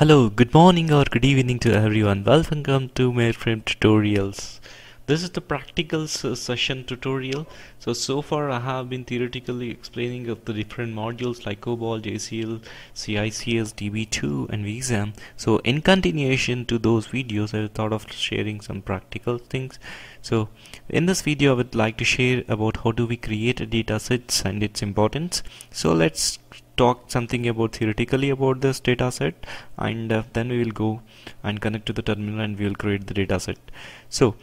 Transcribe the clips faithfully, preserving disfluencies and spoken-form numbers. Hello, good morning or good evening to everyone. Welcome to Mainframe Tutorials. This is the practical session tutorial. So, so far I have been theoretically explaining of the different modules like COBOL, J C L, C I C S, D B two and V SAM. So, in continuation to those videos, I thought of sharing some practical things. So, in this video, I would like to share about how do we create a data sets and its importance. So, let's talk something about theoretically about this data set, and uh, then we will go and connect to the terminal and we will create the data set. So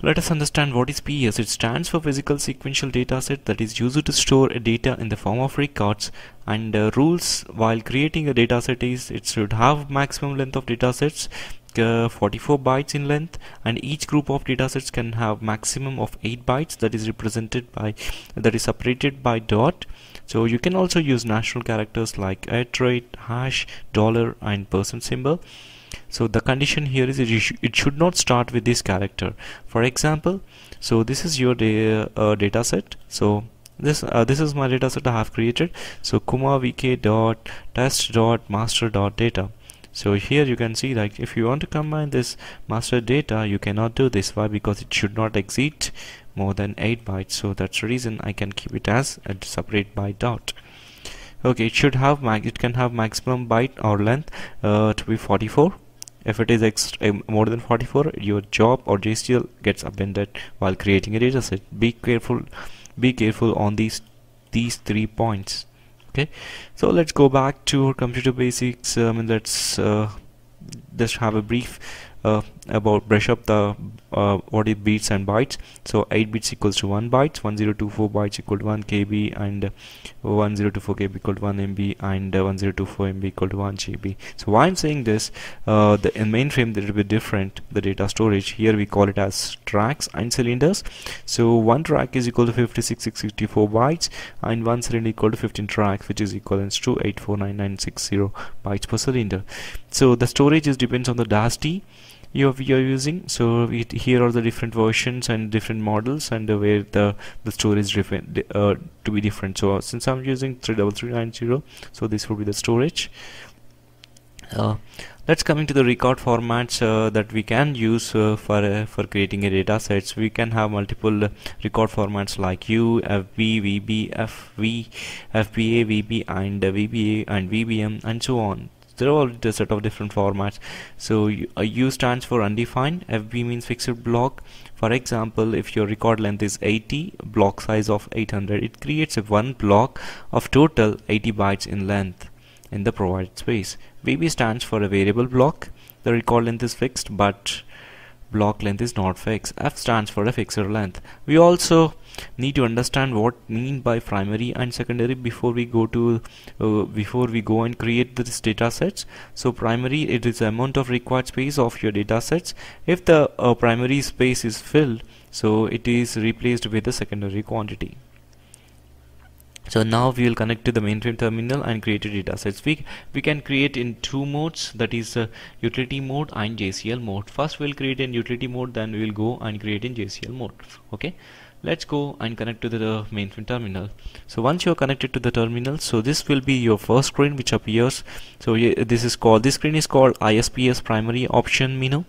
let us understand what is P E S. It stands for physical sequential data set that is used to store a data in the form of records, and uh, rules while creating a data set is it should have maximum length of data sets Uh, forty-four bytes in length, and each group of datasets can have maximum of eight bytes that is represented by that is separated by dot. So you can also use natural characters like @, hash, dollar and percent symbol. So the condition here is it, sh it should not start with this character. For example, so this is your da uh, data set. So this uh, this is my data set I have created. So Kumar vk dot test dot master dot data. So here you can see like if you want to combine this master data, you cannot do this. Why? Because it should not exceed more than eight bytes. So that's the reason I can keep it as a separate by dot. Okay, it should have max. It can have maximum byte or length uh, to be forty-four. If it is ex more than forty-four, your job or J C L gets upended while creating a data set. Be careful. Be careful on these these three points. Okay, so let's go back to our computer basics. I um, mean, let's uh, just have a brief uh, about brush up the uh, what is bits and bytes. So eight bits equals to one bytes, one thousand twenty-four bytes equal to one K B, and uh, one thousand twenty-four K B equal to one M B, and uh, one thousand twenty-four M B equal to one G B. So why I'm saying this? Uh, the in mainframe there will be different. The data storage here we call it as tracks and cylinders. So one track is equal to fifty-six thousand six hundred sixty-four bytes, and one cylinder equal to fifteen tracks, which is equivalent to eight four nine nine six zero bytes per cylinder. So the storage is depends on the D A S D you are using. So it, here are the different versions and different models, and uh, where the the storage different uh, to be different. So uh, since I'm using three three three nine zero, so this will be the storage. Uh, let's come into the record formats uh, that we can use uh, for uh, for creating a data sets. We can have multiple uh, record formats like U, F B, V B, F V, F B A, V B, and uh, V B A and V B M, and so on. There are all a set of different formats. So uh, U stands for undefined, F B means fixed block. For example, if your record length is eighty, block size of eight hundred, it creates a one block of total eighty bytes in length in the provided space. V B stands for a variable block. The record length is fixed, but block length is not fixed. F stands for a fixed length. We also need to understand what mean by primary and secondary before we go to uh, before we go and create this data sets. So primary, it is the amount of required space of your data sets. If the uh, primary space is filled, so it is replaced with the secondary quantity. So now we will connect to the mainframe terminal and create a data sets. We, we can create in two modes, that is uh, utility mode and J C L mode. First we will create in utility mode, then we will go and create in J C L mode. Okay, let's go and connect to the, the mainframe terminal. So once you are connected to the terminal, so this will be your first screen which appears. So uh, this is called, this screen is called I S P S primary option menu,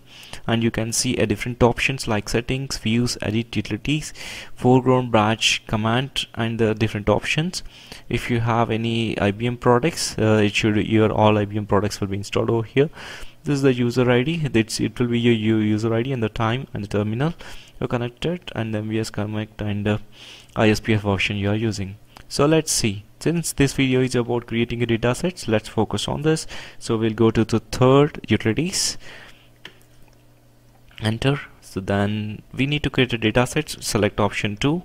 and you can see a different options like settings, views, edit, utilities, foreground, branch, command, and the different options. If you have any I B M products, uh, it should your all I B M products will be installed over here. This is the user I D. That's it will be your, your user I D and the time and the terminal you're connected, and then M B S connect and uh, I S P F option you are using. So let's see. Since this video is about creating a data sets, let's focus on this. So we'll go to the third utilities. Enter. So then we need to create a data set. Select option two.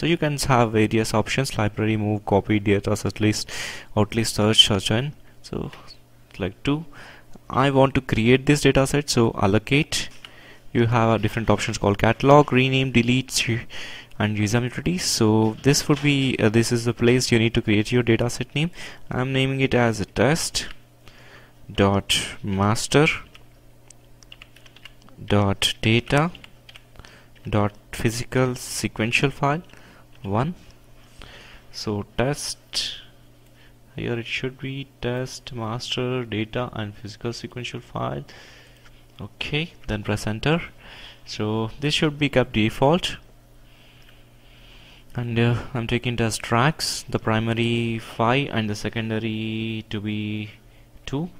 So you can have various options: library, move, copy, data set list, outlist, search, search and. So select two. I want to create this data set, so allocate. You have uh, different options called catalog, rename, delete, and V SAM utilities. So this would be uh, this is the place you need to create your data set name. I'm naming it as a test dot master dot data dot physical sequential file one. So test Here it should be test master data and physical sequential file. Okay, then press enter. So this should be kept default. And uh, I'm taking it as tracks, the primary five and the secondary to be two.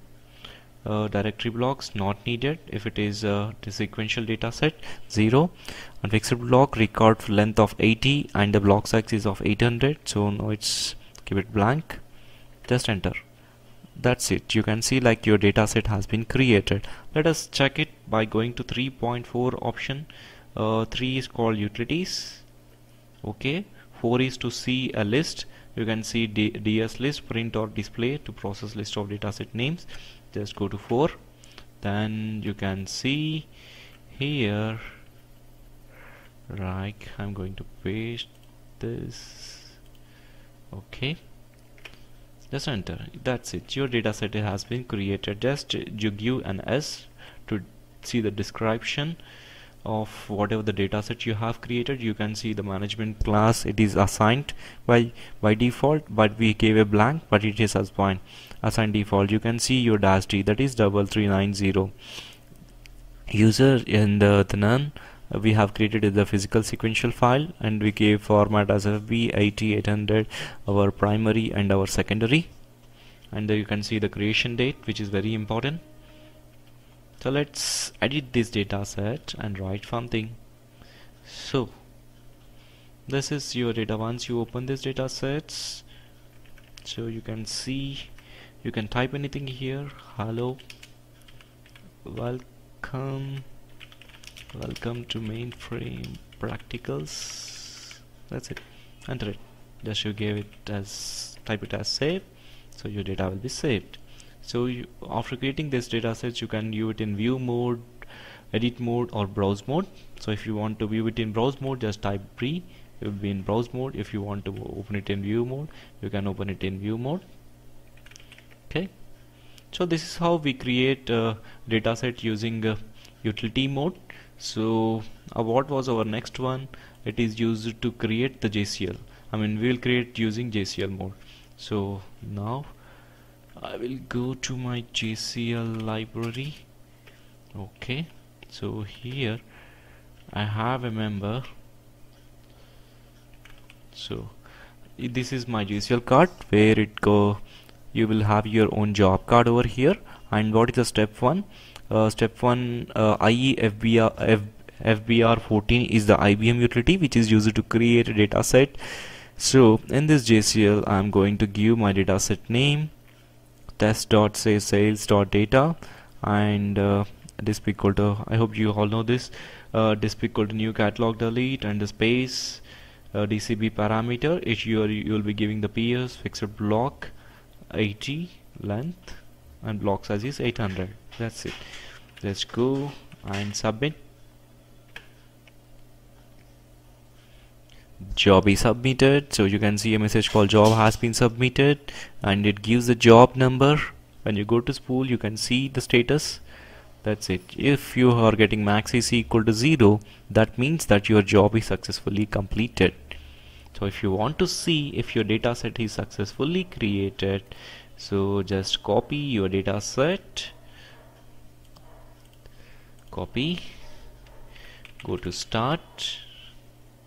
Uh, directory blocks not needed if it is uh, the sequential data set zero, and fixed block record length of eighty and the block size is of eight hundred, so now it's keep it blank, just enter. That's it. You can see like your data set has been created. Let us check it by going to three point four option. uh, three is called utilities. Okay, four is to see a list. You can see D DS list, print or display to process list of data set names. Just go to four. Then you can see here, right, I'm going to paste this. Okay, just enter. That's it. Your data set has been created. Just you give an S to see the description of whatever the data set you have created. You can see the management class, it is assigned by by default, but we gave a blank, but it is assigned assigned default. You can see your D A S D, that is double three nine zero. User in the, the none uh, we have created is the physical sequential file, and we gave format as F B eighty eight hundred, our primary and our secondary. And there you can see the creation date, which is very important. So let's edit this data set and write something. So this is your data. Once you open this data sets, so you can see, you can type anything here. Hello, welcome, welcome to mainframe practicals. That's it. Enter it. Just you give it as, type it as save, so your data will be saved. So you, after creating this data set, you can view it in view mode, edit mode or browse mode. So if you want to view it in browse mode, just type pre, it will be in browse mode. If you want to open it in view mode, you can open it in view mode. Okay, so this is how we create uh, data set using uh, utility mode. So uh, what was our next one? It is used to create the J C L. I mean, we will create using J C L mode. So now I will go to my J C L library. Okay, so here I have a member. So this is my J C L card, where it go. You will have your own job card over here. And what is the step one? Uh, step one, uh, I E F B R fourteen is the I B M utility, which is used to create a data set. So in this J C L, I am going to give my data set name, test dot say sales dot data, and uh, this equal to, I hope you all know this, uh, this equal to new catalog delete and the space, uh, D C B parameter, if you are, you will be giving the P E S, fixed block eighty length and block size is eight hundred. That's it. Let's go and submit. Job is submitted. So you can see a message called job has been submitted, and it gives the job number. When you go to spool, you can see the status. That's it. If you are getting max is equal to zero, that means that your job is successfully completed. So if you want to see if your data set is successfully created, so just copy your data set, copy, go to start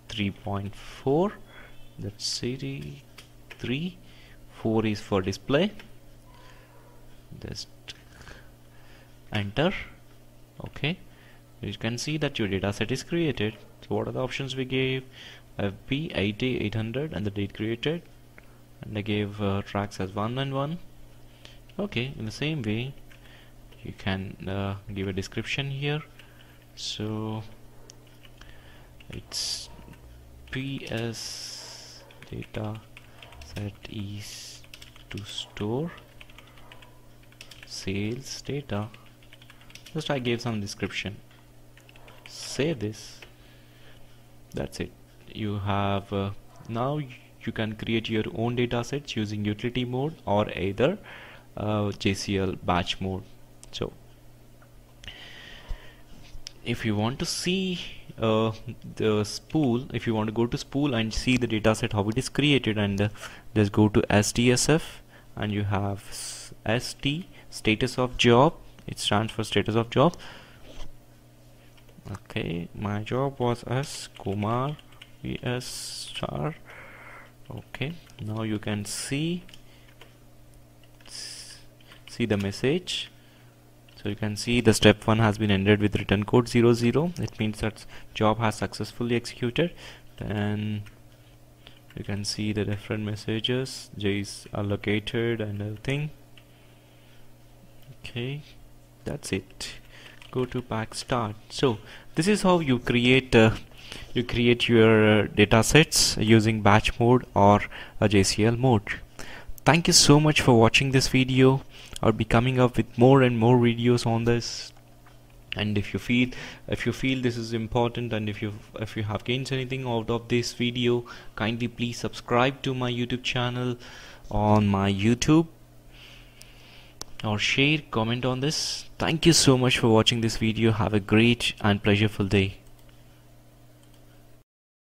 three point four, that's city three, four is for display, just enter. Okay, you can see that your data set is created. So what are the options we gave? F B eighty eight hundred and the date created, and I gave uh, tracks as one and one. Okay, in the same way you can uh, give a description here. So it's P S data set is to store sales data. Just I gave some description. Save this. That's it. You have uh, now you can create your own data sets using utility mode or either uh, J C L batch mode. So if you want to see uh, the spool, if you want to go to spool and see the data set how it is created, and uh, just go to S D S F and you have S T, status of job. It stands for status of job. Okay, my job was as Kumar V S star. Okay, now you can see see the message. So you can see the step one has been ended with return code zero zero. It means that job has successfully executed. Then you can see the different messages. J is allocated and everything. Okay, that's it. Go to pack start. So this is how you create uh, you create your uh, data sets using batch mode or a J C L mode. Thank you so much for watching this video. I'll be coming up with more and more videos on this, and if you feel if you feel this is important, and if you if you have gained anything out of this video, kindly please subscribe to my YouTube channel on my YouTube, or share, comment on this. Thank you so much for watching this video. Have a great and pleasurable day.